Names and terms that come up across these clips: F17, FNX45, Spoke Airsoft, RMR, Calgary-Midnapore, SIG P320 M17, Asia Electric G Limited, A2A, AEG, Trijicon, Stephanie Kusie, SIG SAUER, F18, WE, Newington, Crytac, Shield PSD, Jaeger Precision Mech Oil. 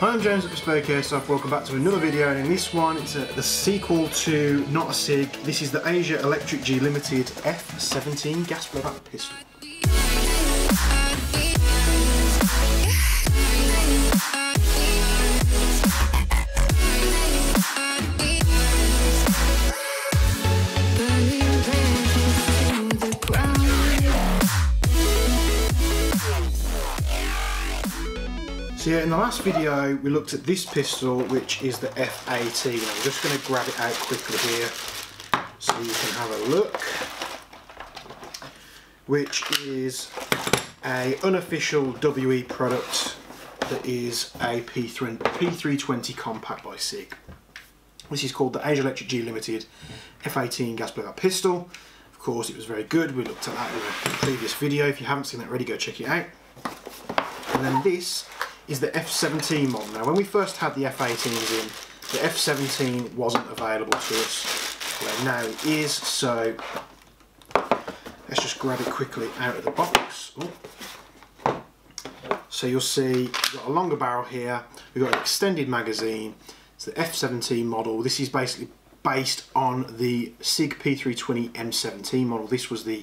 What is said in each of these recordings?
Hi, I'm James at Spoke Airsoft. Welcome back to another video, and in this one it's the sequel to Not a SIG. This is the Asia Electric G Limited F17 gas blowback pistol. So yeah, in the last video we looked at this pistol, which is the F18. I'm just going to grab it out quickly here so you can have a look. Which is an unofficial WE product that is a P320 compact by SIG. This is called the Asia Electric G Limited F18 gas blowout pistol. Of course it was very good, we looked at that in a previous video. If you haven't seen that already, go check it out. And then this is the F17 model. Now when we first had the F18s in, the F17 wasn't available to us, where now it is, so let's just grab it quickly out of the box. Ooh. So you'll see we've got a longer barrel here, we've got an extended magazine, it's the F17 model. This is basically based on the SIG P320 M17 model. This was the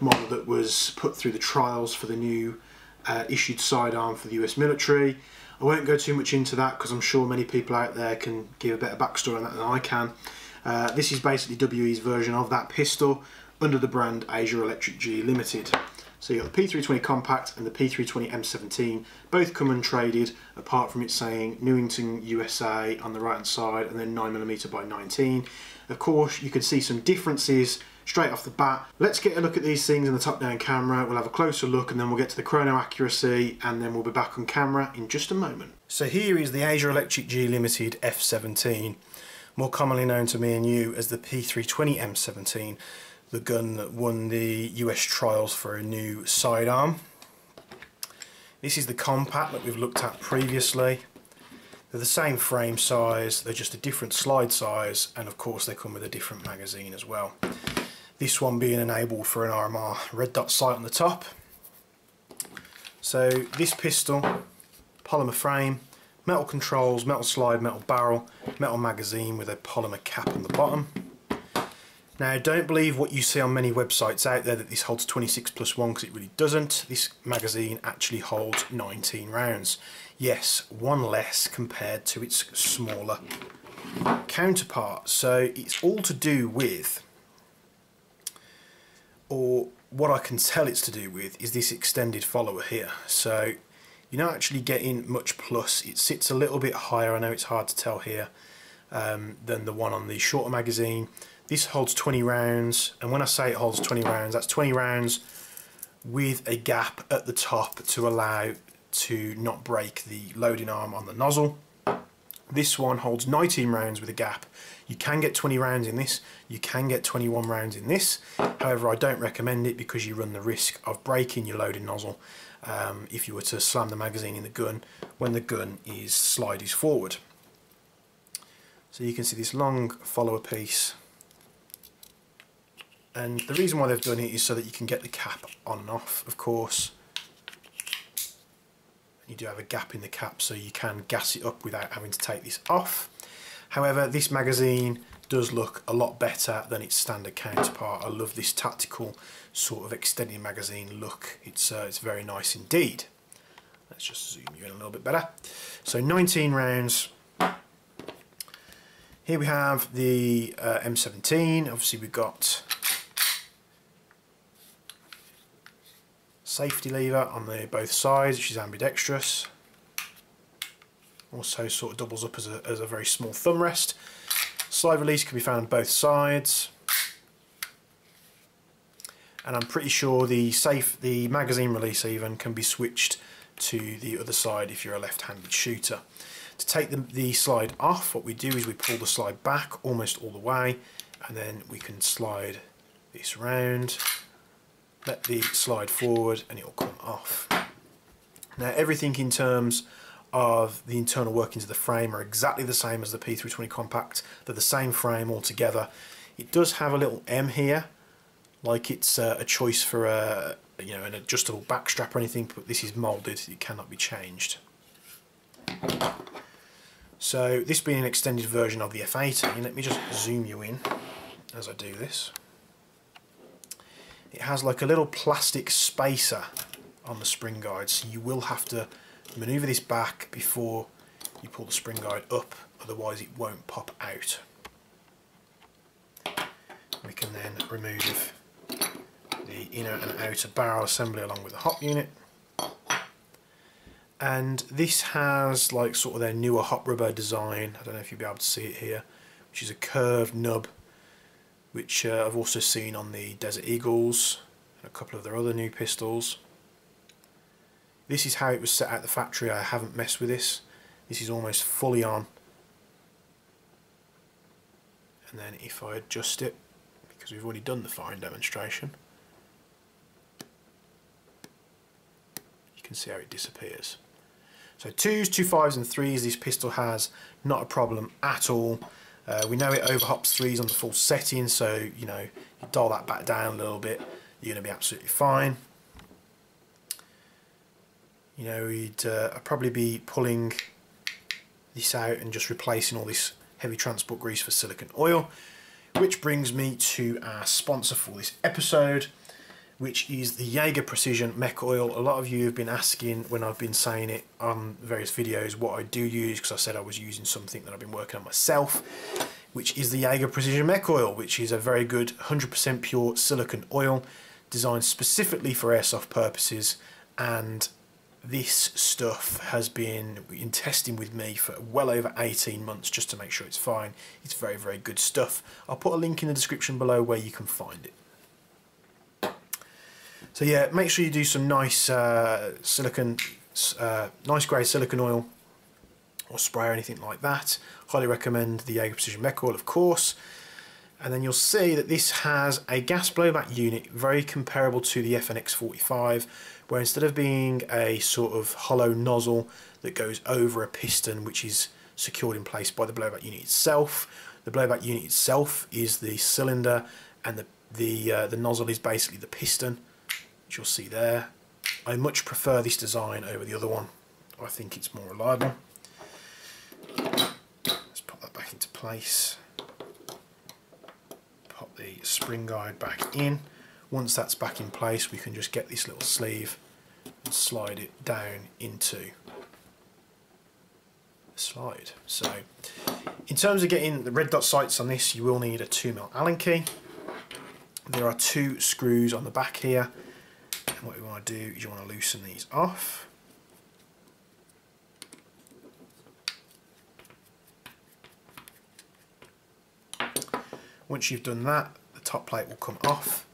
model that was put through the trials for the new issued sidearm for the US military. I won't go too much into that because I'm sure many people out there can give a better backstory on that than I can. This is basically WE's version of that pistol under the brand Asia Electric G Limited. So you've got the P320 Compact and the P320 M17, both come untraded apart from it saying Newington USA on the right hand side and then 9mm by 19. Of course you can see some differences straight off the bat. Let's get a look at these things in the top down camera, we'll have a closer look and then we'll get to the chrono accuracy and then we'll be back on camera in just a moment. So here is the Asia Electric G Limited F17, more commonly known to me and you as the P320 M17, the gun that won the US trials for a new sidearm. This is the compact that we've looked at previously. They're the same frame size, they're just a different slide size, and of course they come with a different magazine as well. This one being enabled for an RMR red dot sight on the top. So this pistol, polymer frame, metal controls, metal slide, metal barrel, metal magazine with a polymer cap on the bottom. Now don't believe what you see on many websites out there that this holds 26+1, because it really doesn't. This magazine actually holds 19 rounds. Yes, one less compared to its smaller counterpart. So it's all to do with, or what I can tell it's to do with, is this extended follower here. So you're not actually getting much plus, it sits a little bit higher, I know it's hard to tell here, than the one on the shorter magazine. This holds 20 rounds, and when I say it holds 20 rounds, that's 20 rounds with a gap at the top to allow to not break the loading arm on the nozzle. This one holds 19 rounds with a gap. You can get 20 rounds in this, you can get 21 rounds in this. However, I don't recommend it because you run the risk of breaking your loading nozzle if you were to slam the magazine in the gun when the gun is sliding forward. So you can see this long follower piece. And the reason why they've done it is so that you can get the cap on and off, of course. You do have a gap in the cap so you can gas it up without having to take this off. However, this magazine does look a lot better than its standard counterpart. I love this tactical sort of extended magazine look. It's very nice indeed. Let's just zoom you in a little bit better. So 19 rounds. Here we have the M17. Obviously we've got safety lever on the both sides, which is ambidextrous. Also sort of doubles up as a very small thumb rest. Slide release can be found on both sides. And I'm pretty sure the magazine release even can be switched to the other side if you're a left-handed shooter. To take the slide off, what we do is we pull the slide back almost all the way, and then we can slide this round. Let the slide forward and it will come off. Now everything in terms of the internal workings of the frame are exactly the same as the P320 Compact. They're the same frame altogether. It does have a little M here, like it's a choice for a, you know, an adjustable backstrap or anything, but this is moulded, it cannot be changed. So this being an extended version of the F18, let me just zoom you in as I do this. It has like a little plastic spacer on the spring guide, so you will have to maneuver this back before you pull the spring guide up, otherwise it won't pop out. We can then remove the inner and outer barrel assembly along with the hop unit. And this has like sort of their newer hop rubber design, I don't know if you'll be able to see it here, which is a curved nub, which I've also seen on the Desert Eagles and a couple of their other new pistols. This is how it was set out the factory. I haven't messed with this. This is almost fully on. And then if I adjust it, because we've already done the firing demonstration, you can see how it disappears. So 2s, 2.5s and 3s this pistol has, not a problem at all. We know it overhops 3s on the full setting, so you know, you dial that back down a little bit, you're going to be absolutely fine. You know, I'd probably be pulling this out and just replacing all this heavy transport grease for silicone oil, which brings me to our sponsor for this episode, which is the Jaeger Precision Mech Oil. A lot of you have been asking when I've been saying it on various videos what I do use, because I said I was using something that I've been working on myself, which is the Jaeger Precision Mech Oil, which is a very good 100% pure silicone oil designed specifically for airsoft purposes. And this stuff has been in testing with me for well over 18 months just to make sure it's fine. It's very, very good stuff. I'll put a link in the description below where you can find it. So yeah, make sure you do some nice nice grey silicone oil or spray or anything like that. Highly recommend the Jaeger Precision Mech Oil, of course. And then you'll see that this has a gas blowback unit very comparable to the FNX45, where instead of being a sort of hollow nozzle that goes over a piston which is secured in place by the blowback unit itself, the blowback unit itself is the cylinder and the nozzle is basically the piston, which you'll see there. I much prefer this design over the other one. I think it's more reliable. Let's pop that back into place. Pop the spring guide back in. Once that's back in place, we can just get this little sleeve and slide it down into the slide. So in terms of getting the red dot sights on this, you will need a 2mm Allen key. There are 2 screws on the back here, and what you want to do is you want to loosen these off. Once you've done that, the top plate will come off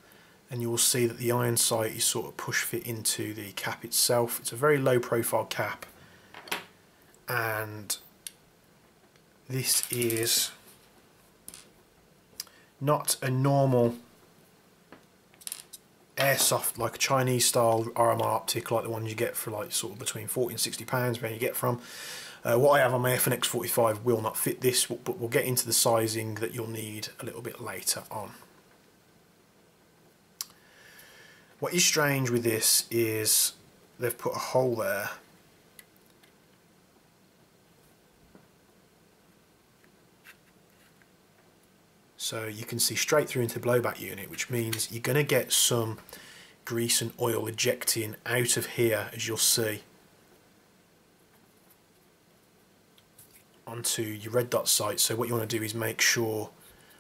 and you will see that the iron sight is sort of push fit into the cap itself. It's a very low profile cap, and this is not a normal airsoft, like a Chinese style RMR optic like the ones you get for like sort of between £40 and £60 where you get from. What I have on my FNX45 will not fit this, but we'll get into the sizing that you'll need a little bit later on. What is strange with this is they've put a hole there so you can see straight through into the blowback unit, which means you're going to get some grease and oil ejecting out of here, as you'll see, onto your red dot sight. So what you want to do is make sure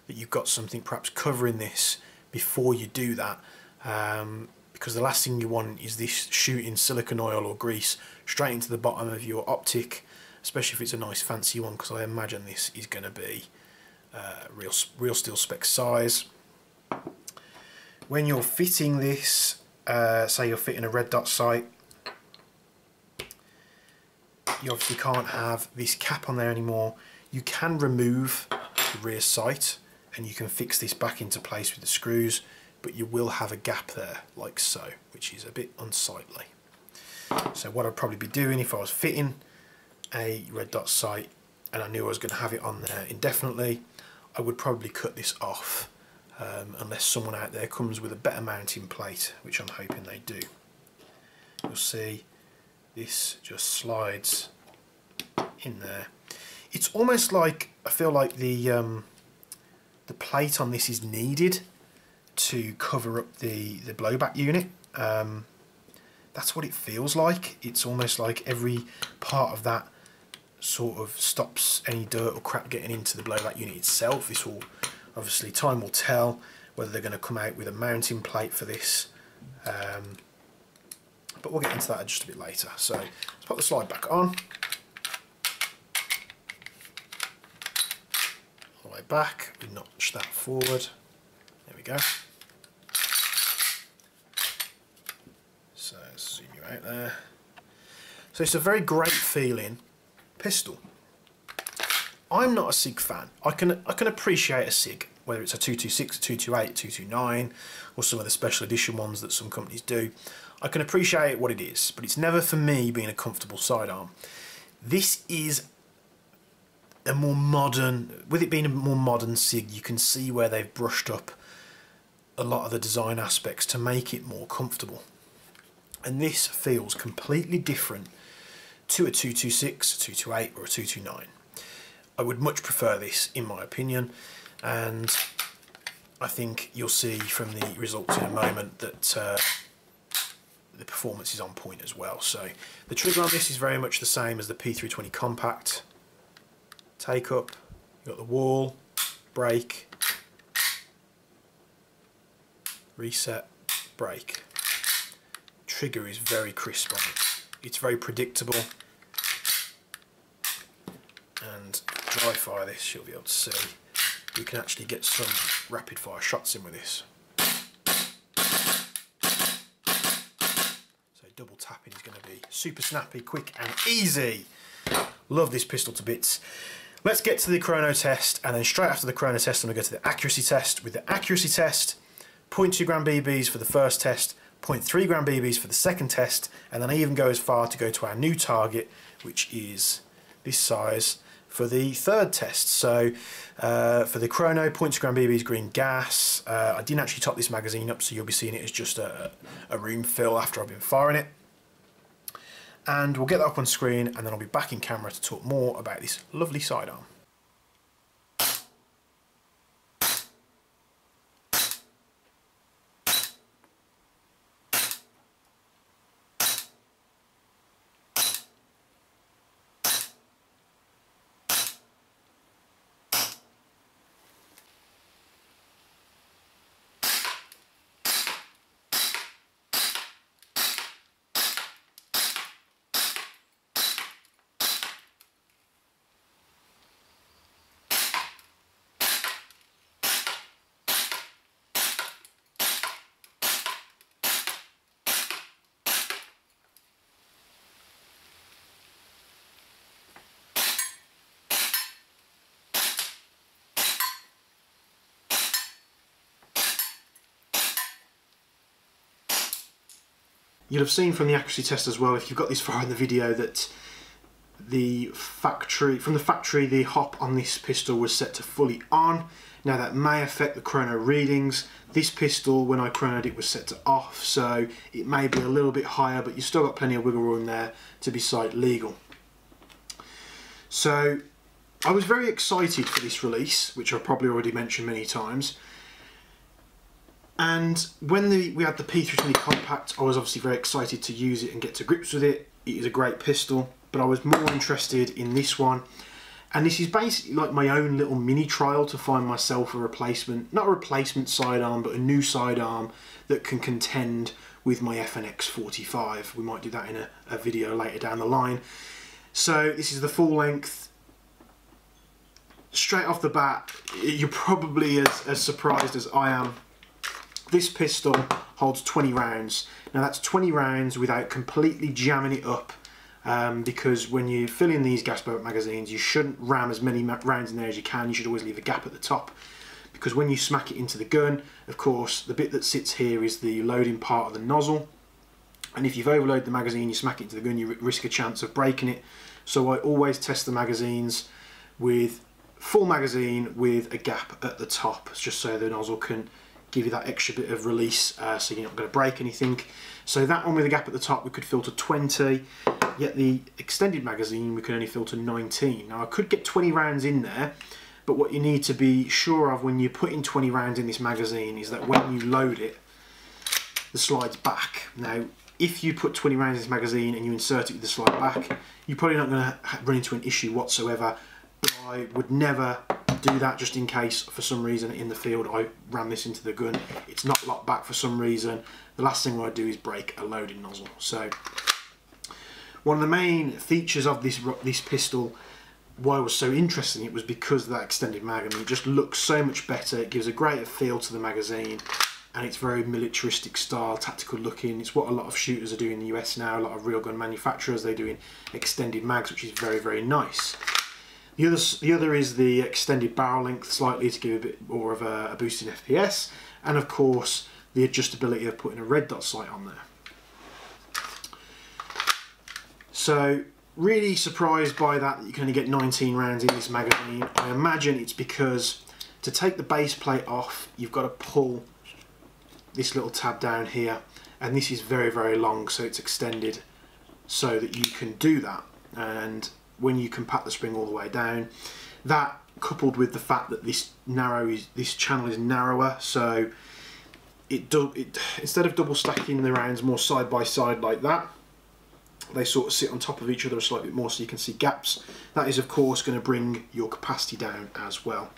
that you've got something perhaps covering this before you do that, because the last thing you want is this shooting silicone oil or grease straight into the bottom of your optic, especially if it's a nice fancy one, because I imagine this is going to be real steel spec size. When you're fitting this, say you're fitting a red dot sight, you obviously can't have this cap on there anymore. You can remove the rear sight and you can fix this back into place with the screws, but you will have a gap there like so, which is a bit unsightly. So what I'd probably be doing if I was fitting a red dot sight and I knew I was going to have it on there indefinitely, I would probably cut this off, unless someone out there comes with a better mounting plate, which I'm hoping they do. You'll see this just slides in there. It's almost like I feel like the plate on this is needed to cover up the blowback unit. That's what it feels like. It's almost like every part of that sort of stops any dirt or crap getting into the blowback unit itself. This will obviously, time will tell whether they're going to come out with a mounting plate for this, but we'll get into that just a bit later. So let's put the slide back on, all the way back. We notch that forward. There we go. So zoom you out there. So it's a very great feeling pistol. I'm not a SIG fan. I can appreciate a SIG, whether it's a 226, a 228, 229, or some of the special edition ones that some companies do. I can appreciate what it is, but it's never for me being a comfortable sidearm. This is a more modern, with it being a more modern SIG, you can see where they've brushed up a lot of the design aspects to make it more comfortable. And this feels completely different to a 226, a 228, or a 229. I would much prefer this, in my opinion, and I think you'll see from the results in a moment that the performance is on point as well. So the trigger on this is very much the same as the P320 Compact. Take up, you've got the wall, break, reset, break. Trigger is very crisp on it. It's very predictable. And dry fire this, you'll be able to see. You can actually get some rapid fire shots in with this. So double tapping is going to be super snappy, quick and easy. Love this pistol to bits. Let's get to the chrono test, and then straight after the chrono test I'm going to go to the accuracy test. With the accuracy test, 0.2 gram BBs for the first test, 0.3 gram BBs for the second test, and then I even go as far to go to our new target, which is this size, for the third test. So for the chrono, 0.2 gram BBs green gas. I didn't actually top this magazine up, so you'll be seeing it as just a room fill after I've been firing it. And we'll get that up on screen, and then I'll be back in camera to talk more about this lovely sidearm. You'll have seen from the accuracy test as well, if you've got this far in the video, that from the factory the hop on this pistol was set to fully on. Now that may affect the chrono readings. This pistol, when I chronoed it, was set to off, so it may be a little bit higher, but you've still got plenty of wiggle room there to be sight legal. So I was very excited for this release, which I've probably already mentioned many times. And when we had the P320 Compact, I was obviously very excited to use it and get to grips with it. It is a great pistol, but I was more interested in this one. And this is basically like my own little mini trial to find myself a replacement, not a replacement sidearm, but a new sidearm that can contend with my FNX45. We might do that in a video later down the line. So this is the full length. Straight off the bat, you're probably as surprised as I am. This pistol holds 20 rounds. Now that's 20 rounds without completely jamming it up, because when you fill in these gas bullet magazines, you shouldn't ram as many rounds in there as you can. You should always leave a gap at the top, because when you smack it into the gun, of course, the bit that sits here is the loading part of the nozzle. And if you've overloaded the magazine, you smack it into the gun, you risk a chance of breaking it. So I always test the magazines with full magazine with a gap at the top, just so the nozzle can give you that extra bit of release, so you're not going to break anything. So that one with a gap at the top, we could filter 20. yet the extended magazine we can only filter 19. Now I could get 20 rounds in there, but what you need to be sure of when you're putting 20 rounds in this magazine is that when you load it, the slide's back. Now if you put 20 rounds in this magazine and you insert it with the slide back, you're probably not going to run into an issue whatsoever, but I would never do that just in case for some reason in the field I ran this into the gun. It's not locked back for some reason. The last thing I do is break a loading nozzle. So one of the main features of this pistol, why it was so interesting, it was because of that extended mag. I mean, it just looks so much better. It gives a greater feel to the magazine, and it's very militaristic style, tactical looking. It's what a lot of shooters are doing in the US now. A lot of real gun manufacturers, they're doing extended mags, which is very, very nice. The other is the extended barrel length slightly to give a bit more of a boost in FPS, and of course the adjustability of putting a red dot sight on there. So really surprised by that you can only get 19 rounds in this magazine. I imagine it's because to take the base plate off, you've got to pull this little tab down here, and this is very, very long, so it's extended so that you can do that. And when you compact the spring all the way down, that coupled with the fact that this channel is narrower, so it instead of double stacking the rounds more side by side like that, they sort of sit on top of each other a slight bit more so you can see gaps. That is of course going to bring your capacity down as well.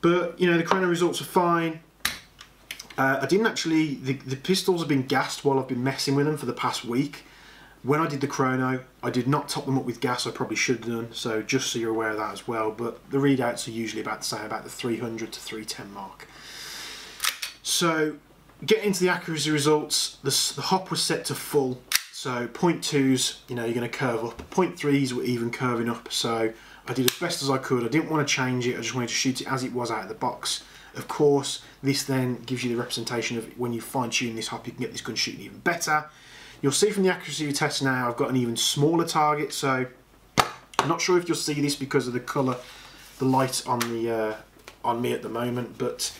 But you know, the chrono results are fine. I didn't actually, the pistols have been gassed while I've been messing with them for the past week. When I did the chrono, I did not top them up with gas. I probably should have done, so just so you're aware of that as well. But the readouts are usually about the same, about the 300 to 310 mark. So getting into the accuracy results, the hop was set to full. So 0.2s, you know, you're going to curve up. 0.3s were even curving up. So I did as best as I could. I didn't want to change it. I just wanted to shoot it as it was out of the box. Of course, this then gives you the representation of when you fine tune this hop, you can get this gun shooting even better. You'll see from the accuracy test now, I've got an even smaller target, so I'm not sure if you'll see this because of the colour, the light on me at the moment, but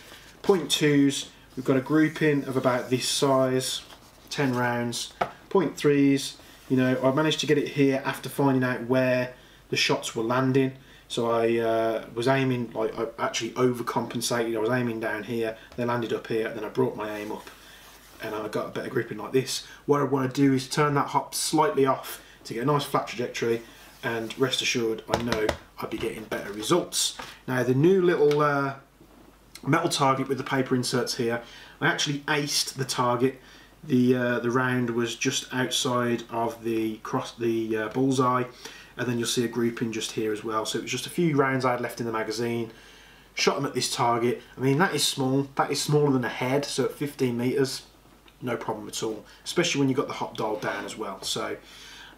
0.2s, we've got a grouping of about this size, 10 rounds, 0.3s, you know, I managed to get it here after finding out where the shots were landing, so I was aiming, like I actually overcompensated, I was aiming down here, they landed up here, and then I brought my aim up, and I got a better gripping like this. What I want to do is turn that hop slightly off to get a nice flat trajectory, and rest assured I know I'd be getting better results. Now the new little metal target with the paper inserts here, I actually aced the target. The round was just outside of the bullseye, and then you'll see a grouping just here as well. So it was just a few rounds I had left in the magazine. Shot them at this target. I mean, that is small. That is smaller than a head, so at 15 metres, no problem at all, especially when you've got the hop dialed down as well. So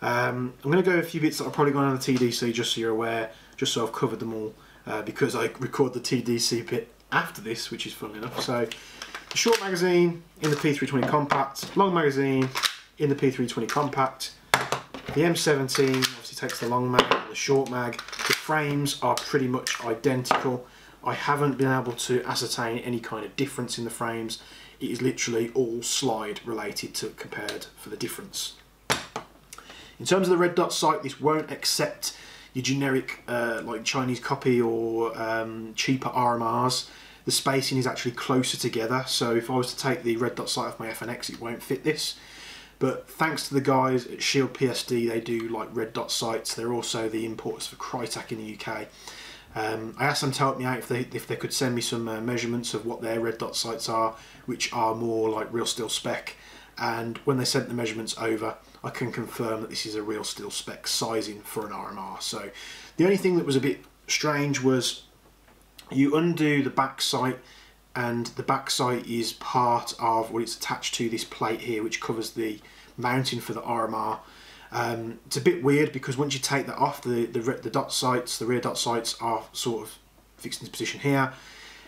I'm going to go a few bits that I've probably gone on the TDC, just so you're aware, just so I've covered them all, because I record the TDC bit after this, which is fun enough. So the short magazine in the P320 compact, long magazine in the P320 compact, the M17 obviously takes the long mag and the short mag. The frames are pretty much identical. I haven't been able to ascertain any kind of difference in the frames. It is literally all slide related to compared for the difference. In terms of the red dot sight, this won't accept your generic like Chinese copy or cheaper RMRs. The spacing is actually closer together, so if I was to take the red dot sight off my FNX, it won't fit this. But thanks to the guys at Shield PSD, they do like red dot sights. They're also the importers for Crytac in the UK. I asked them to help me out if they could send me some measurements of what their red dot sights are, which are more like real steel spec, and when they sent the measurements over, I can confirm that this is a real steel spec sizing for an RMR. So the only thing that was a bit strange was you undo the back sight, and the back sight is part of, well, it's attached to this plate here which covers the mounting for the RMR. It's a bit weird because once you take that off, the rear dot sights are sort of fixed into position here.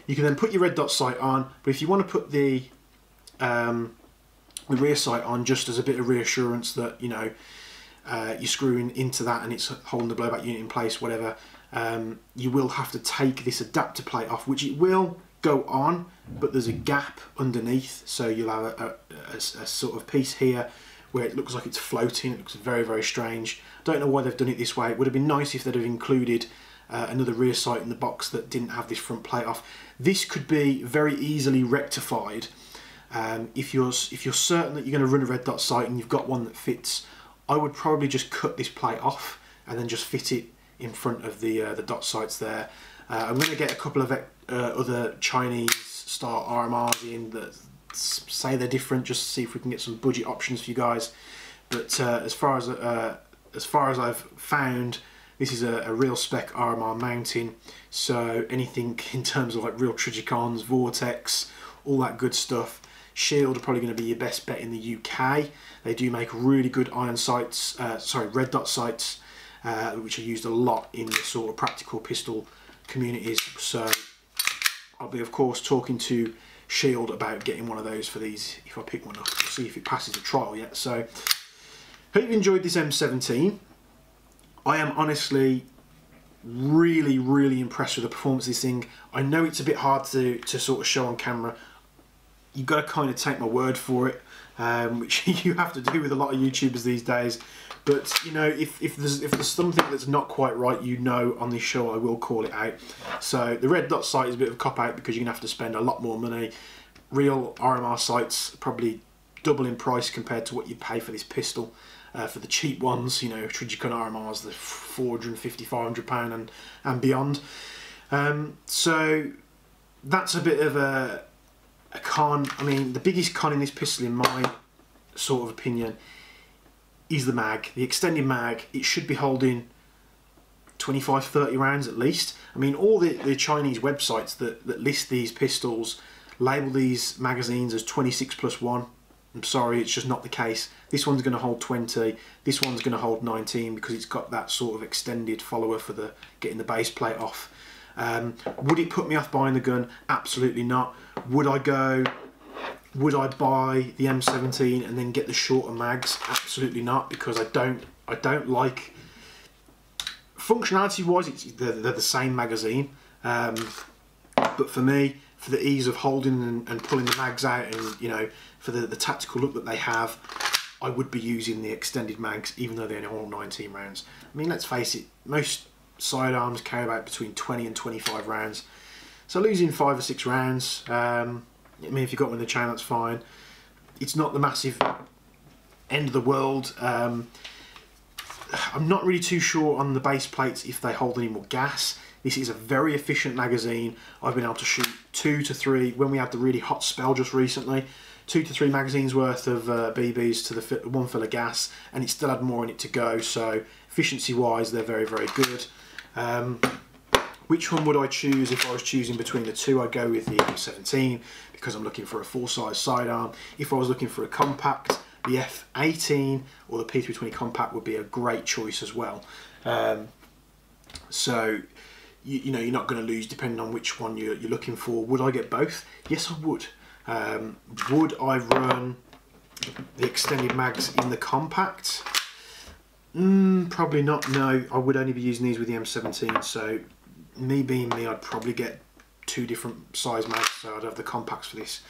You can then put your red dot sight on, but if you want to put the rear sight on just as a bit of reassurance that, you know, you're screwing into that and it's holding the blowback unit in place, whatever, you will have to take this adapter plate off, which it will go on, but there's a gap underneath, so you'll have a sort of piece here where it looks like it's floating. It looks very, very strange. Don't know why they've done it this way. It would have been nice if they'd have included another rear sight in the box that didn't have this front plate off. This could be very easily rectified if you're certain that you're going to run a red dot sight and you've got one that fits. I would probably just cut this plate off and then just fit it in front of the dot sights there. I'm going to get a couple of other Chinese style RMRs in that say they're different, just to see if we can get some budget options for you guys. But as far as I've found, this is a real spec RMR mounting, so anything in terms of like real Trijicons, Vortex, all that good stuff. Shield are probably going to be your best bet in the UK. They do make really good iron sights, red dot sights, which are used a lot in the sort of practical pistol communities. So I'll be of course talking to Shield about getting one of those for these if I pick one up. We'll see if it passes the trial yet. So hope you enjoyed this M17. I am honestly really, really impressed with the performance of this thing. I know it's a bit hard to sort of show on camera. You've got to kind of take my word for it, which you have to do with a lot of YouTubers these days. But you know, if there's something that's not quite right, you know, on this show I will call it out. So the red dot sight is a bit of a cop out because you're gonna have to spend a lot more money. Real RMR sights are probably double in price compared to what you pay for this pistol. For the cheap ones, you know, Trijicon RMRs, the £450–500 and beyond. So that's a bit of a con. I mean, the biggest con in this pistol, in my sort of opinion, is the mag, the extended mag. It should be holding 25–30 rounds at least. I mean, all the Chinese websites that list these pistols label these magazines as 26+1. I'm sorry, it's just not the case. This one's going to hold 20, this one's going to hold 19 because it's got that sort of extended follower for the getting the base plate off. Would it put me off buying the gun? Absolutely not. Would I buy the M17 and then get the shorter mags? Absolutely not, because I don't like... Functionality wise, they're the same magazine, but for me, for the ease of holding and pulling the mags out, and you know, for the tactical look that they have, I would be using the extended mags, even though they only hold 19 rounds. I mean, let's face it, most sidearms carry about between 20 and 25 rounds. So losing 5 or 6 rounds, I mean, if you've got one in the chain, that's fine. It's not the massive end of the world. I'm not really too sure on the base plates if they hold any more gas. This is a very efficient magazine. I've been able to shoot 2 to 3, when we had the really hot spell just recently, 2 to 3 magazines worth of BBs to the one fill of gas, and it still had more in it to go. So efficiency wise, they're very, very good. Which one would I choose if I was choosing between the two? I'd go with the M17 because I'm looking for a full-size sidearm. If I was looking for a compact, the F18 or the P320 compact would be a great choice as well. So you know, you're not going to lose depending on which one you're looking for. Would I get both? Yes, I would. Would I run the extended mags in the compact? Probably not. No, I would only be using these with the M17. So me being me, I'd probably get 2 different size mags, so I'd have the compacts for this.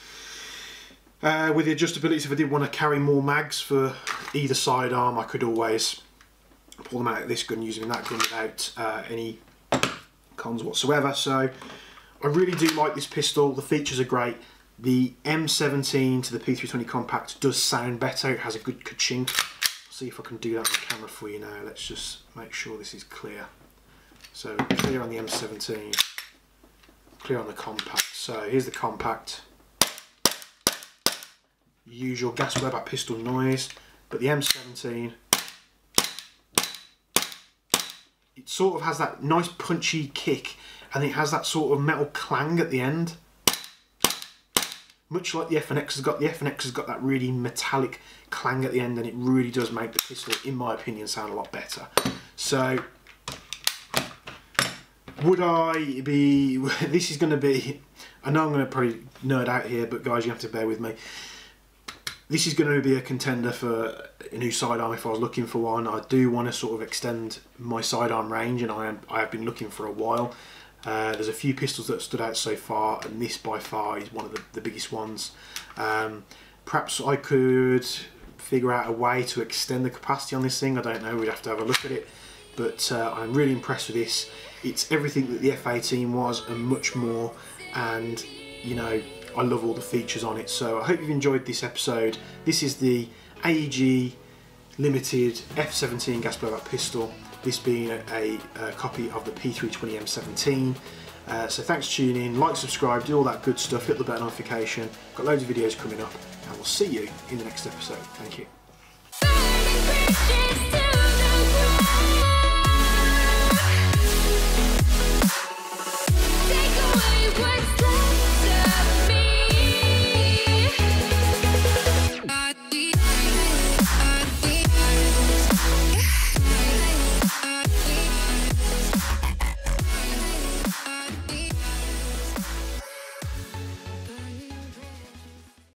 With the adjustability, if I did want to carry more mags for either sidearm, I could always pull them out of this gun, use them in that gun without any cons whatsoever. So I really do like this pistol. The features are great. The M17 to the P320 compact does sound better. It has a good ka-ching. See if I can do that on the camera for you now. Let's just make sure this is clear. So clear on the M17, clear on the compact. So here's the compact. Usual gas Weber pistol noise, but the M17, it sort of has that nice punchy kick, and it has that sort of metal clang at the end. Much like the FNX has got, the FNX has got that really metallic clang at the end, and it really does make the pistol, in my opinion, sound a lot better. So would I be... This is going to be... I know I'm going to probably nerd out here, but guys, you have to bear with me. This is going to be a contender for a new sidearm if I was looking for one. I do want to sort of extend my sidearm range, and I have been looking for a while. There's a few pistols that have stood out so far, and this by far is one of the biggest ones. Perhaps I could figure out a way to extend the capacity on this thing. I don't know, we'd have to have a look at it, but I'm really impressed with this. It's everything that the F18 was and much more, and you know, I love all the features on it. So I hope you've enjoyed this episode. This is the AEG Limited F17 gas blowout pistol, this being a copy of the P320 M17. So thanks for tuning in, like, subscribe, do all that good stuff, hit the bell notification. Got loads of videos coming up, and we'll see you in the next episode. Thank you.